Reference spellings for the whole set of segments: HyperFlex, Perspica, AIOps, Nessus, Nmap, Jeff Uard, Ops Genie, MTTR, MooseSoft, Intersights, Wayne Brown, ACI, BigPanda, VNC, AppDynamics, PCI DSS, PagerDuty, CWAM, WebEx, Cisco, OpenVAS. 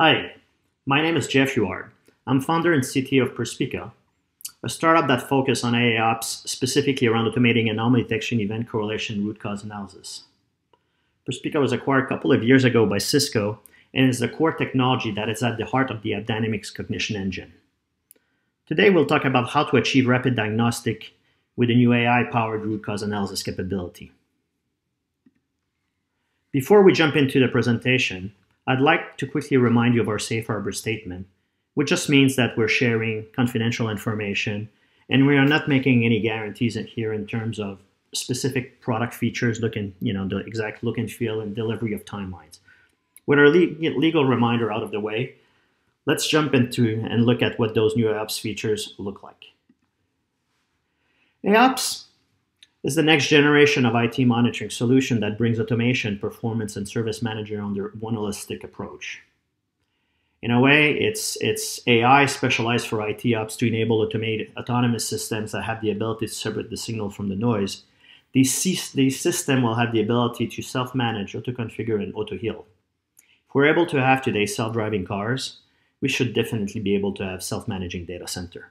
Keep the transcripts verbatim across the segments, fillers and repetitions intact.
Hi, my name is Jeff Uard. I'm founder and C T O of Perspica, a startup that focuses on AIOps, specifically around automating anomaly detection, event correlation, root cause analysis. Perspica was acquired a couple of years ago by Cisco and is the core technology that is at the heart of the AppDynamics cognition engine. Today, we'll talk about how to achieve rapid diagnostic with a new A I-powered root cause analysis capability. Before we jump into the presentation, I'd like to quickly remind you of our safe harbor statement, which just means that we're sharing confidential information and we are not making any guarantees in here in terms of specific product features, looking, you know, the exact look and feel and delivery of timelines. With our legal reminder out of the way, let's jump into and look at what those new AIOps features look like. AIOps is the next generation of I T monitoring solution that brings automation, performance, and service manager under one holistic approach. In a way, it's, it's A I specialized for I T ops to enable automated, autonomous systems that have the ability to separate the signal from the noise. These, these systems will have the ability to self-manage, auto-configure, and auto-heal. If we're able to have today self-driving cars, we should definitely be able to have self-managing data center.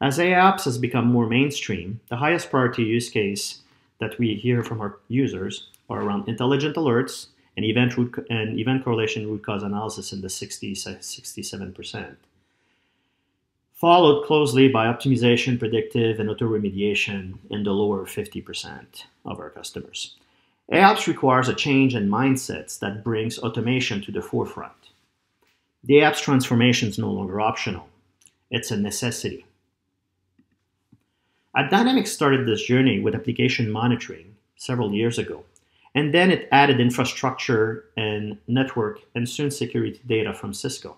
As AIOps has become more mainstream, the highest priority use case that we hear from our users are around intelligent alerts and event, root, and event correlation root cause analysis in the sixty, sixty-seven percent, followed closely by optimization, predictive, and auto-remediation in the lower fifty percent of our customers. AIOps requires a change in mindsets that brings automation to the forefront. The AIOps transformation is no longer optional. It's a necessity. AppDynamics started this journey with application monitoring several years ago, and then it added infrastructure and network and soon security data from Cisco.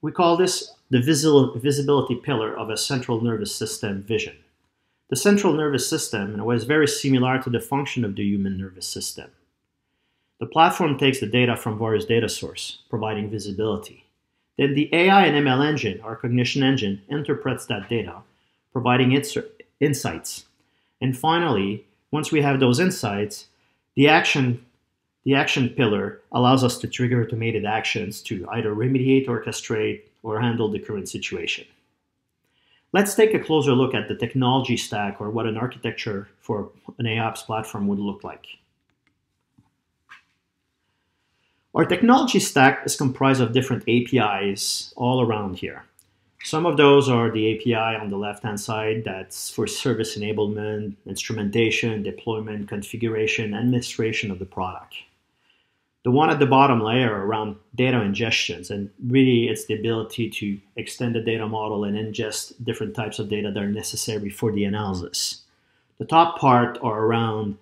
We call this the visi- visibility pillar of a central nervous system vision. The central nervous system, in a way, is very similar to the function of the human nervous system. The platform takes the data from various data sources, providing visibility. Then the A I and M L engine, our cognition engine, interprets that data, providing its insights. And finally, once we have those insights, the action, the action pillar allows us to trigger automated actions to either remediate, orchestrate, or handle the current situation. Let's take a closer look at the technology stack, or what an architecture for an AIOps platform would look like. Our technology stack is comprised of different A P Is all around here. Some of those are the A P I on the left-hand side that's for service enablement, instrumentation, deployment, configuration, administration of the product. The one at the bottom layer around data ingestions, and really it's the ability to extend the data model and ingest different types of data that are necessary for the analysis. The top part are around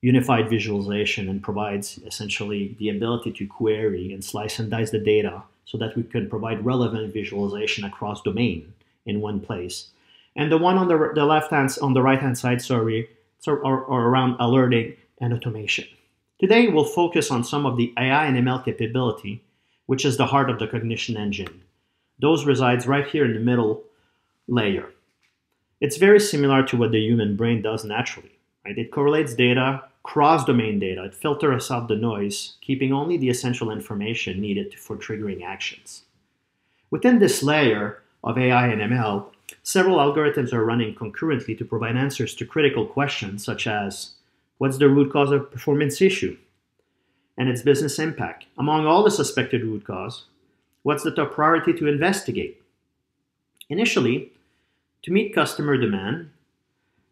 unified visualization and provides essentially the ability to query and slice and dice the data so that we can provide relevant visualization across domain in one place. And the one on the, the left hand, on the right hand side, sorry, are, are around alerting and automation. Today, we'll focus on some of the A I and M L capability, which is the heart of the cognition engine. Those resides right here in the middle layer. It's very similar to what the human brain does naturally, right? It correlates data, cross-domain data, it filters out the noise, keeping only the essential information needed for triggering actions. Within this layer of A I and M L, several algorithms are running concurrently to provide answers to critical questions such as, what's the root cause of performance issue and its business impact? Among all the suspected root cause, what's the top priority to investigate? Initially, to meet customer demand,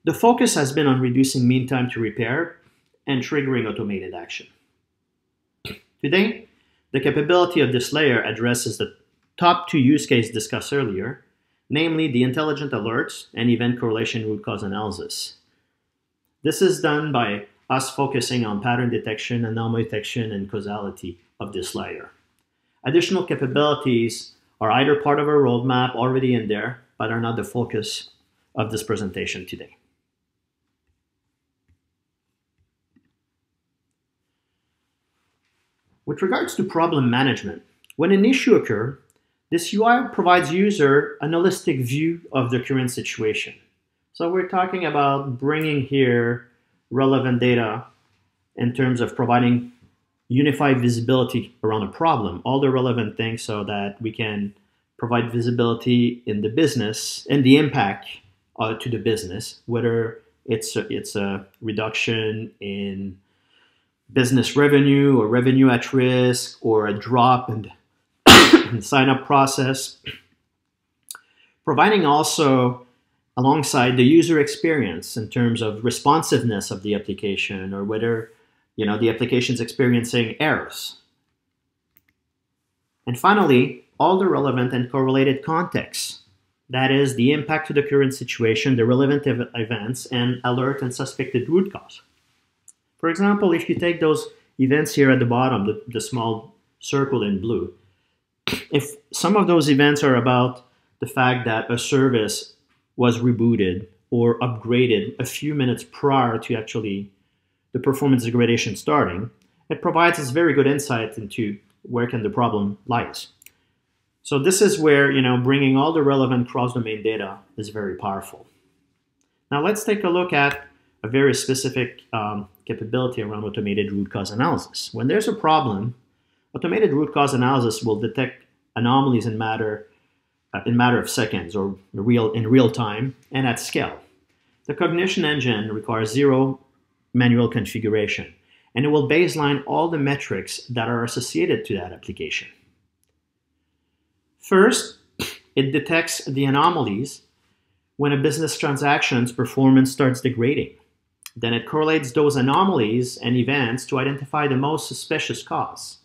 the focus has been on reducing mean time to repair and triggering automated action. Today, the capability of this layer addresses the top two use cases discussed earlier, namely the intelligent alerts and event correlation root cause analysis. This is done by us focusing on pattern detection, anomaly detection, and causality of this layer. Additional capabilities are either part of our roadmap already in there, but are not the focus of this presentation today. With regards to problem management, when an issue occurs, this U I provides user a holistic view of the current situation. So we're talking about bringing here relevant data in terms of providing unified visibility around a problem, all the relevant things, so that we can provide visibility in the business and the impact uh, to the business, whether it's a, it's a reduction in business revenue or revenue at risk or a drop in the sign-up process. Providing also alongside the user experience in terms of responsiveness of the application, or whether you know the application's experiencing errors. And finally, all the relevant and correlated contexts. That is the impact to the current situation, the relevant ev events, and alert and suspected root cause. For example, if you take those events here at the bottom, the, the small circle in blue, if some of those events are about the fact that a service was rebooted or upgraded a few minutes prior to actually the performance degradation starting, it provides us very good insight into where can the problem lies. So this is where, you know, bringing all the relevant cross-domain data is very powerful. Now let's take a look at a very specific um, capability around automated root cause analysis. When there's a problem, automated root cause analysis will detect anomalies in matter uh, in matter of seconds or real in real time and at scale. The cognition engine requires zero manual configuration, and it will baseline all the metrics that are associated to that application. First, it detects the anomalies when a business transaction's performance starts degrading. Then it correlates those anomalies and events to identify the most suspicious cause.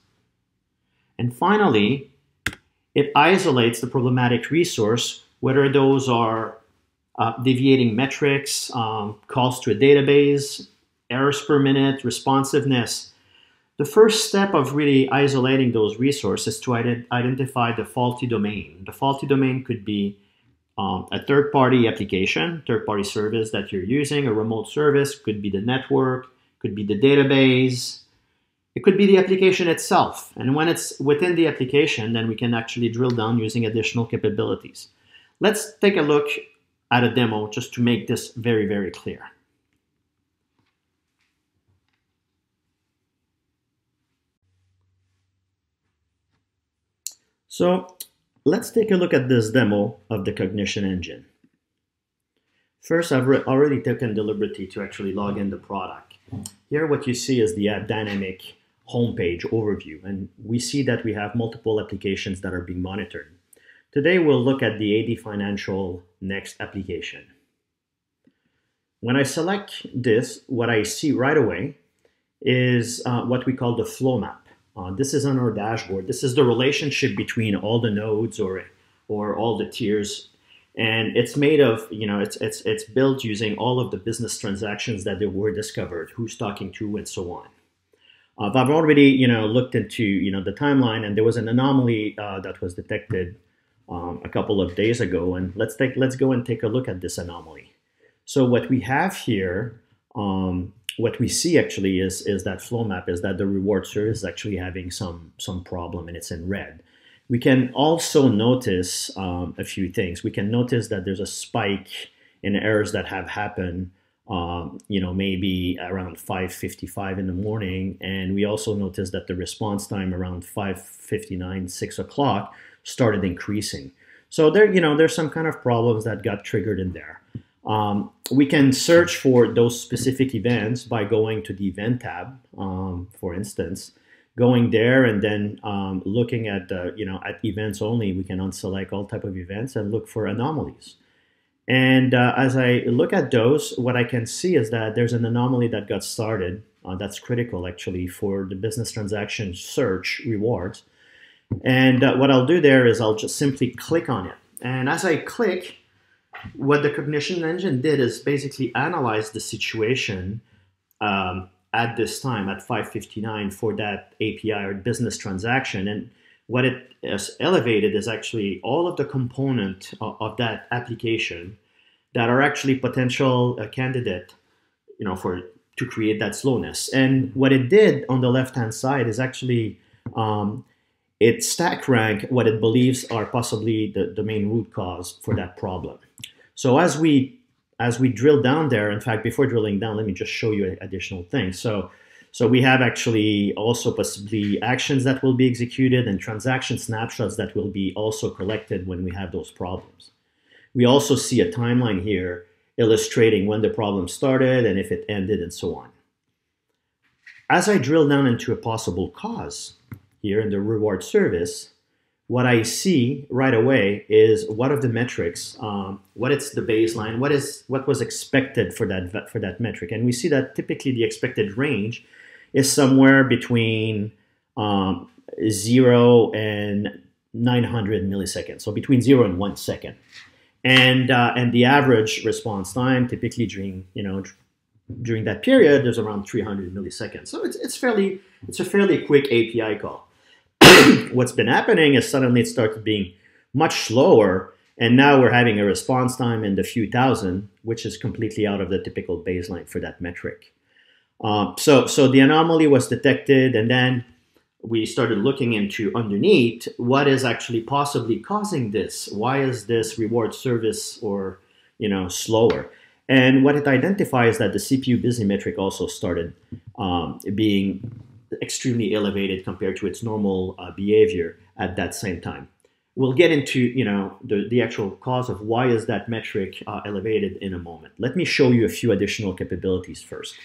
And finally, it isolates the problematic resource, whether those are uh, deviating metrics, um, calls to a database, errors per minute, responsiveness. The first step of really isolating those resources is to identify the faulty domain. The faulty domain could be um, a third-party application, third-party service that you're using, a remote service, could be the network, could be the database, it could be the application itself. And when it's within the application, then we can actually drill down using additional capabilities. Let's take a look at a demo just to make this very, very clear. So let's take a look at this demo of the cognition engine. First, I've already taken the liberty to actually log in the product. Here, what you see is the AppDynamics homepage overview, and we see that we have multiple applications that are being monitored. Today, we'll look at the A D Financial Next application. When I select this, what I see right away is uh, what we call the flow map. Uh, this is on our dashboard. This is the relationship between all the nodes or or all the tiers, and it's made of, you know, it's it's it's built using all of the business transactions that they were discovered, who's talking to, and so on. Uh, I've already, you know, looked into, you know, the timeline, and there was an anomaly uh, that was detected um, a couple of days ago, and let's take let's go and take a look at this anomaly. So what we have here. Um, What we see actually is, is that flow map is that the reward service is actually having some, some problem, and it's in red. We can also notice um, a few things. We can notice that there's a spike in errors that have happened, um, you know, maybe around five fifty-five in the morning. And we also notice that the response time around five fifty-nine, six o'clock started increasing. So there, you know, there's some kind of problems that got triggered in there. Um, we can search for those specific events by going to the event tab, um, for instance, going there and then um, looking at, uh, you know, at events only. We can unselect all type of events and look for anomalies. And uh, as I look at those, what I can see is that there's an anomaly that got started. Uh, that's critical actually for the business transaction search rewards. And uh, what I'll do there is I'll just simply click on it. And as I click, what the cognition engine did is basically analyze the situation um, at this time, at five fifty-nine, for that A P I or business transaction. And what it has elevated is actually all of the component of, of that application that are actually potential uh, candidate, you know, for to create that slowness. And what it did on the left-hand side is actually um, it stack rank what it believes are possibly the, the main root cause for that problem. So as we as we drill down there, in fact, before drilling down, let me just show you additional things. So, So we have actually also possibly actions that will be executed and transaction snapshots that will be also collected when we have those problems. We also see a timeline here illustrating when the problem started and if it ended and so on. As I drill down into a possible cause here in the reward service, what I see right away is what are the metrics, um, what is the baseline, what is what was expected for that for that metric. And we see that typically the expected range is somewhere between um, zero and nine hundred milliseconds, so between zero and one second, and uh, and the average response time typically during you know during that period there's around three hundred milliseconds. So it's it's fairly it's a fairly quick A P I call. What's been happening is suddenly it started being much slower, and now we're having a response time in the few thousand, which is completely out of the typical baseline for that metric. Um, so, so the anomaly was detected, and then we started looking into underneath what is actually possibly causing this. Why is this reward service or you know slower? And what it identifies is that the C P U busy metric also started um, being extremely elevated compared to its normal uh, behavior at that same time. We'll get into you know the, the actual cause of why is that metric uh, elevated in a moment. Let me show you a few additional capabilities first.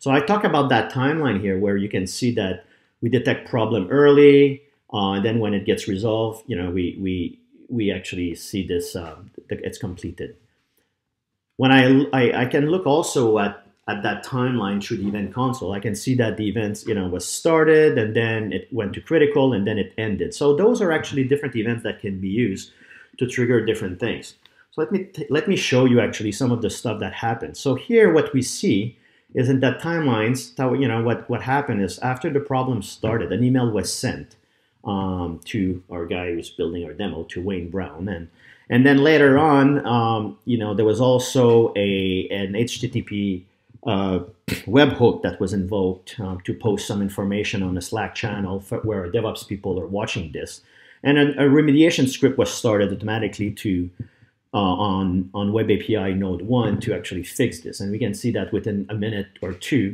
So I talk about that timeline here where you can see that we detect problem early, uh, and then when it gets resolved, you know, we we we actually see this uh, it's completed. When I, I I can look also at at that timeline through the event console, I can see that the events, you know, was started and then it went to critical and then it ended. So those are actually different events that can be used to trigger different things. So let me, let me show you actually some of the stuff that happened. So here what we see is in that timelines, you know, what, what happened is after the problem started, an email was sent um, to our guy who's building our demo, to Wayne Brown. And and then later on, um, you know, there was also a, an H T T P Uh, webhook that was invoked um, to post some information on a Slack channel for, where our DevOps people are watching this, and a, a remediation script was started automatically to uh, on on Web A P I Node one to actually fix this. And we can see that within a minute or two,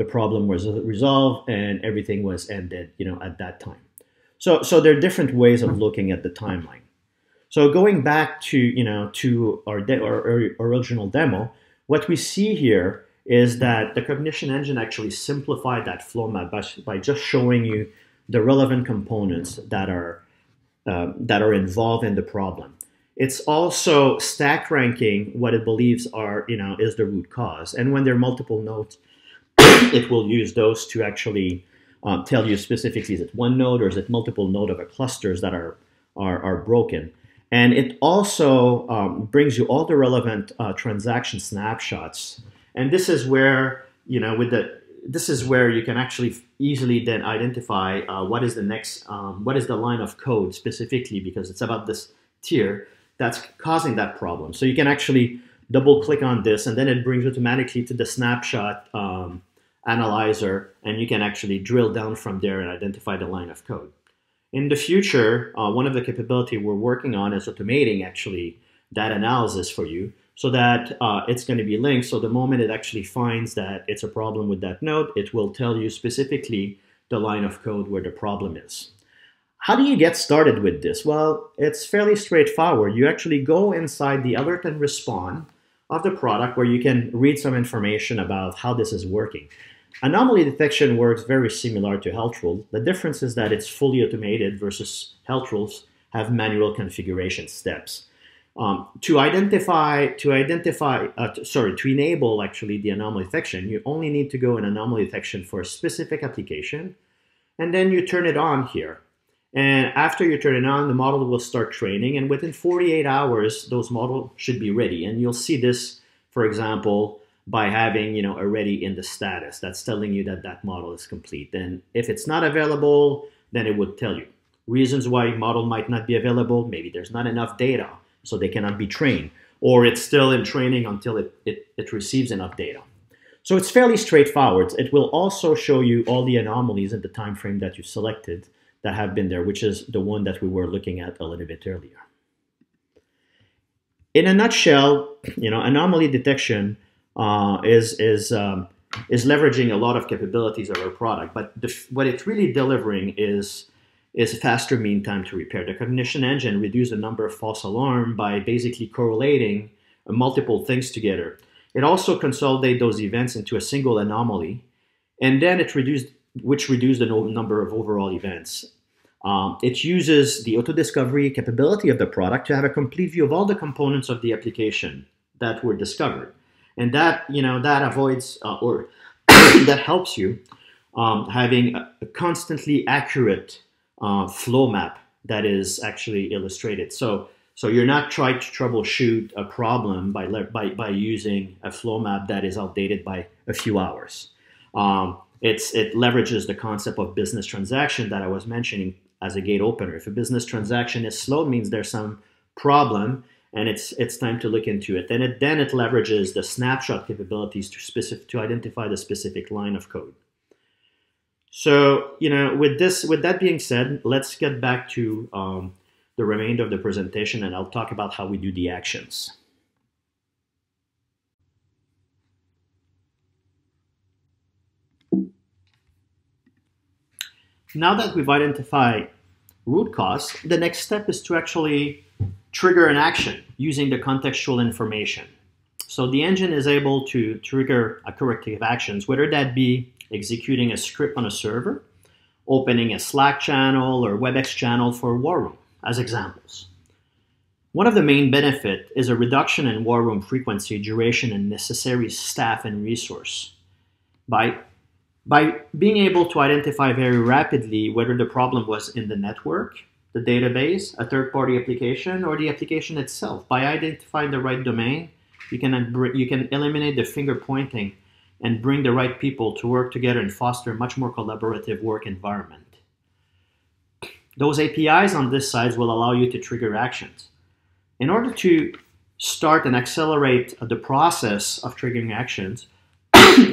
the problem was resolved and everything was ended, you know, at that time. So so there are different ways of looking at the timeline. So going back to you know to our de our, our original demo, what we see here is that the cognition engine actually simplified that flow map by, by just showing you the relevant components that are uh, that are involved in the problem. It's also stack ranking what it believes are you know is the root cause, and when there are multiple nodes, it will use those to actually um, tell you specifically is it one node or is it multiple node of a clusters that are are, are broken. And it also um, brings you all the relevant uh, transaction snapshots. And this is where you know with the this is where you can actually easily then identify uh, what is the next um, what is the line of code specifically, because it's about this tier that's causing that problem. So you can actually double click on this, and then it brings automatically to the snapshot um, analyzer, and you can actually drill down from there and identify the line of code. In the future, uh, one of the capability we're working on is automating actually that analysis for you, so that uh, it's going to be linked. So the moment it actually finds that it's a problem with that node, it will tell you specifically the line of code where the problem is. How do you get started with this? Well, it's fairly straightforward. You actually go inside the alert and respond of the product where you can read some information about how this is working. Anomaly detection works very similar to health rule. The difference is that it's fully automated versus health rules have manual configuration steps. Um, to identify, to identify, uh, to, sorry, to enable actually the anomaly detection, you only need to go in anomaly detection for a specific application, and then you turn it on here. And after you turn it on, the model will start training, and within forty-eight hours, those models should be ready. And you'll see this, for example, by having you know a ready in the status. That's telling you that that model is complete. And if it's not available, then it would tell you reasons why model might not be available. Maybe there's not enough data, so they cannot be trained, or it's still in training until it, it, it receives enough data. So it's fairly straightforward. It will also show you all the anomalies in the time frame that you selected that have been there, which is the one that we were looking at a little bit earlier. In a nutshell, you know, anomaly detection uh, is, is um, is leveraging a lot of capabilities of our product, but the, what it's really delivering is is faster mean time to repair. The cognition engine reduced the number of false alarms by basically correlating multiple things together. It also consolidated those events into a single anomaly, and then it reduced, which reduced the number of overall events. Um, it uses the auto-discovery capability of the product to have a complete view of all the components of the application that were discovered. And that, you know, that avoids uh, or that helps you um, having a, a constantly accurate uh, flow map that is actually illustrated. So, so you're not trying to troubleshoot a problem by, by, by using a flow map that is outdated by a few hours. Um, it's, it leverages the concept of business transaction that I was mentioning as a gate opener. If a business transaction is slow, it means there's some problem, and it's it's time to look into it. And it, then it leverages the snapshot capabilities to specific to identify the specific line of code. So you know, with this, with that being said, let's get back to um, the remainder of the presentation, and I'll talk about how we do the actions. Now that we've identified root cause, the next step is to actually trigger an action using the contextual information. So the engine is able to trigger a corrective actions, whether that be executing a script on a server, opening a Slack channel or WebEx channel for War Room, as examples. One of the main benefits is a reduction in War Room frequency, duration, and necessary staff and resource. By By being able to identify very rapidly whether the problem was in the network, the database, a third-party application, or the application itself. By identifying the right domain, you can, you can eliminate the finger pointing and bring the right people to work together and foster a much more collaborative work environment. Those A P Is on this side will allow you to trigger actions. In order to start and accelerate the process of triggering actions,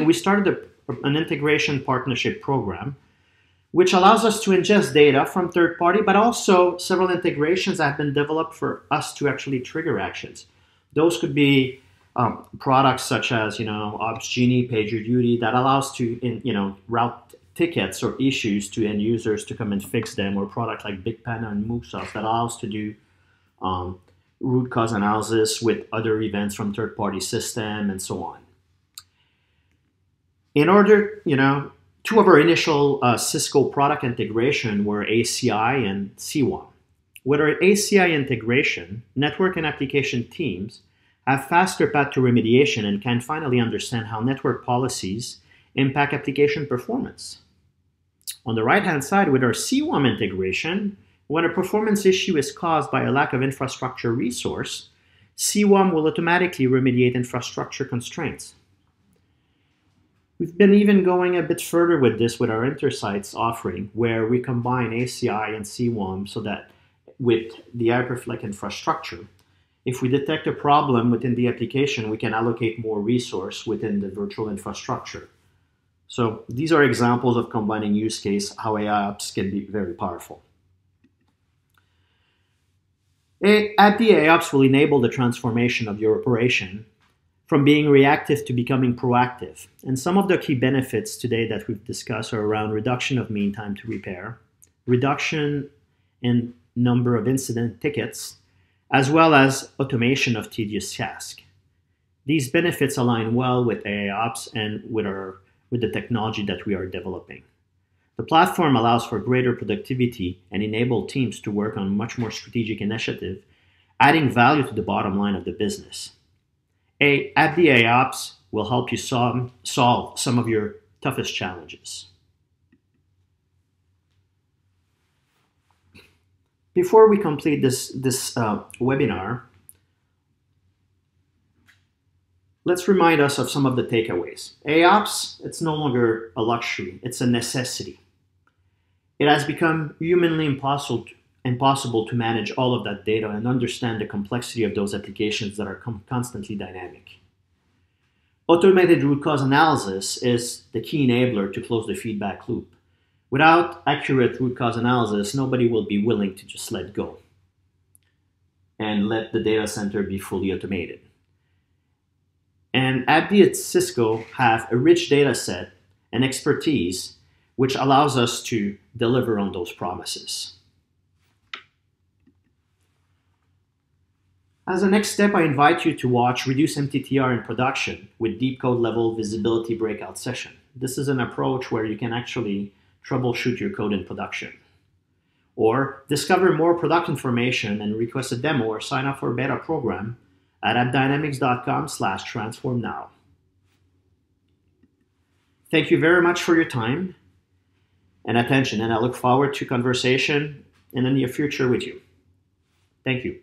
we started the an integration partnership program, which allows us to ingest data from third party, but also several integrations that have been developed for us to actually trigger actions. Those could be um, products such as, you know, Ops Genie, PagerDuty, that allows to, in, you know, route tickets or issues to end users to come and fix them, or products like BigPanda and MooseSoft that allows to do um, root cause analysis with other events from third party system and so on. In order, you know, two of our initial uh, Cisco product integration were A C I and C WAM. With our A C I integration, network and application teams have faster path to remediation and can finally understand how network policies impact application performance. On the right-hand side, with our C WAM integration, when a performance issue is caused by a lack of infrastructure resource, C WAM will automatically remediate infrastructure constraints. We've been even going a bit further with this with our Intersights offering, where we combine A C I and C WAM so that with the HyperFlex infrastructure, if we detect a problem within the application, we can allocate more resource within the virtual infrastructure. So these are examples of combining use case, how AIOps can be very powerful. At the AIOps will enable the transformation of your operation from being reactive to becoming proactive. And some of the key benefits today that we've discussed are around reduction of mean time to repair, reduction in number of incident tickets, as well as automation of tedious tasks. These benefits align well with AIOps and with, our, with the technology that we are developing. The platform allows for greater productivity and enable teams to work on much more strategic initiative, adding value to the bottom line of the business. At the AIOps will help you solve, solve some of your toughest challenges. Before we complete this, this uh, webinar, let's remind us of some of the takeaways. AIOps, it's no longer a luxury, it's a necessity. It has become humanly impossible to impossible to manage all of that data and understand the complexity of those applications that are constantly dynamic. Automated root cause analysis is the key enabler to close the feedback loop. Without accurate root cause analysis, nobody will be willing to just let go and let the data center be fully automated. And AppDynamics at Cisco have a rich data set and expertise, which allows us to deliver on those promises. As a next step, I invite you to watch Reduce M T T R in Production with Deep Code Level Visibility Breakout Session. This is an approach where you can actually troubleshoot your code in production. Or discover more product information and request a demo or sign up for a beta program at appdynamics dot com slash transform now. Thank you very much for your time and attention, and I look forward to conversation in the near future with you. Thank you.